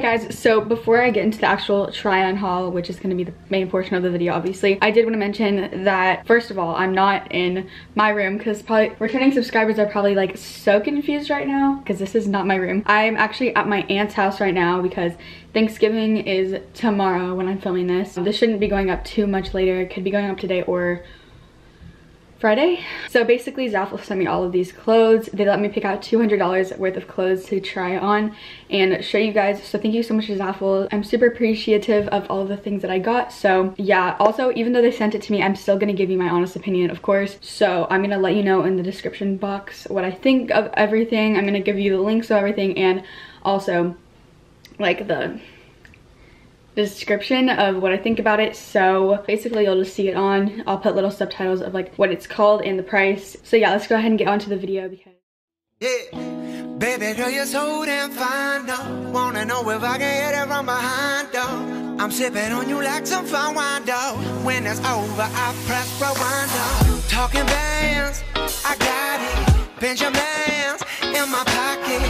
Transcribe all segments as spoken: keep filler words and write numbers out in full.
Hey guys, so before I get into the actual try on haul, which is going to be the main portion of the video, obviously, I did want to mention that first of all, I'm not in my room because probably returning subscribers are probably like so confused right now because this is not my room. I'm actually at my aunt's house right now because Thanksgiving is tomorrow when I'm filming this. This shouldn't be going up too much later. It could be going up today or Friday. So basically Zaful sent me all of these clothes. They let me pick out two hundred dollars worth of clothes to try on and show you guys. So thank you so much to Zaful. I'm super appreciative of all of the things that I got. So yeah, also even though they sent it to me, I'm still going to give you my honest opinion, of course. So I'm going to let you know in the description box what I think of everything. I'm going to give you the links to everything and also like the description of what I think about it. So basically you'll just see it on. I'll put little subtitles of like what it's called and the price. So yeah, let's go ahead and get onto the video because yeah. Baby girl, you're so damn fine though. Wanna know if I can hit it from behind though. I'm sipping on you like some fine wine though. When it's over I press rewind though. Talking bands, I got it. Benjamins in my pocket.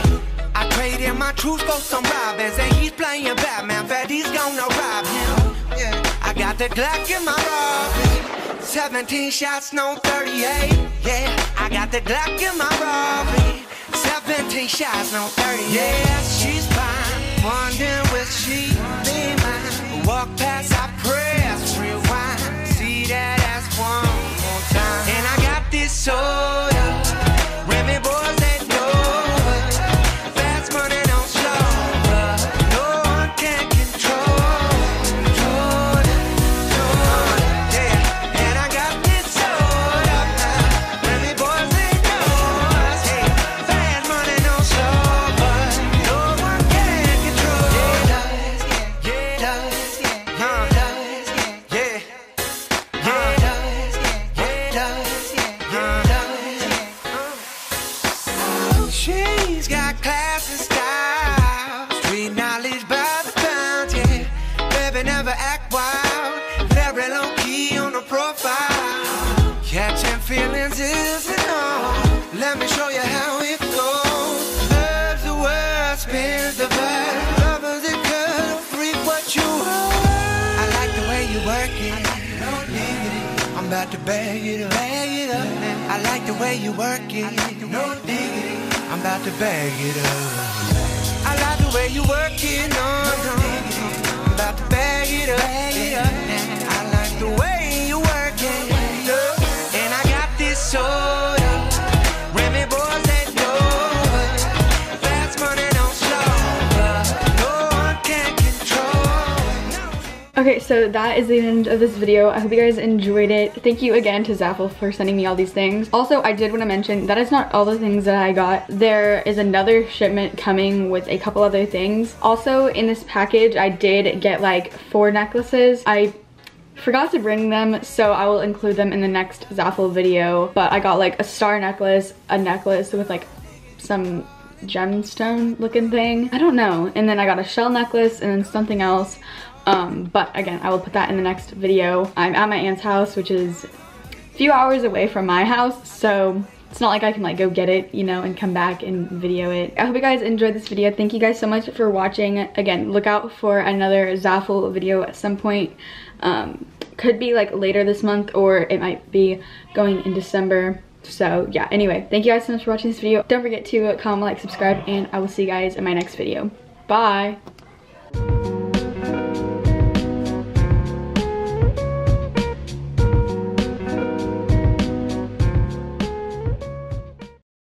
I traded my truth for some robins and he's playing Batman, but he's gonna rob him. Yeah. I got the Glock in my robbery, seventeen shots, no thirty-eight. Yeah, I got the Glock in my robbery, seventeen shots, no thirty-eight. Yeah, she's fine, wondering will she be mine. Walk past, I press rewind, see that ass one more time. And I got this soda, women boys. Feelings isn't all. Let me show you how it goes. Love's the word, spirit's the verb. Love is a girl, free what you hold. I like the way you work it. No, I'm about to bag it up. Bag it up. I like the way you work it. No diggity. I'm about to bag it up. I like the way you work it. No, no. I'm about to bag it up. Bag it up. I like the way you work it. So okay, so that is the end of this video. I hope you guys enjoyed it. Thank you again to Zaful for sending me all these things. Also, I did want to mention that is not all the things that I got. There is another shipment coming with a couple other things. Also, in this package, I did get like four necklaces. I forgot to bring them, so I will include them in the next Zaful video, but I got like a star necklace, a necklace with like some gemstone looking thing, I don't know, and then I got a shell necklace and then something else, um but again I will put that in the next video. I'm at my aunt's house, which is a few hours away from my house, so it's not like I can like go get it, you know, and come back and video it. I hope you guys enjoyed this video. Thank you guys so much for watching. Again, look out for another Zaful video at some point. Um, could be like later this month or it might be going in December. So yeah, anyway, thank you guys so much for watching this video. Don't forget to comment, like, subscribe, and I will see you guys in my next video. Bye!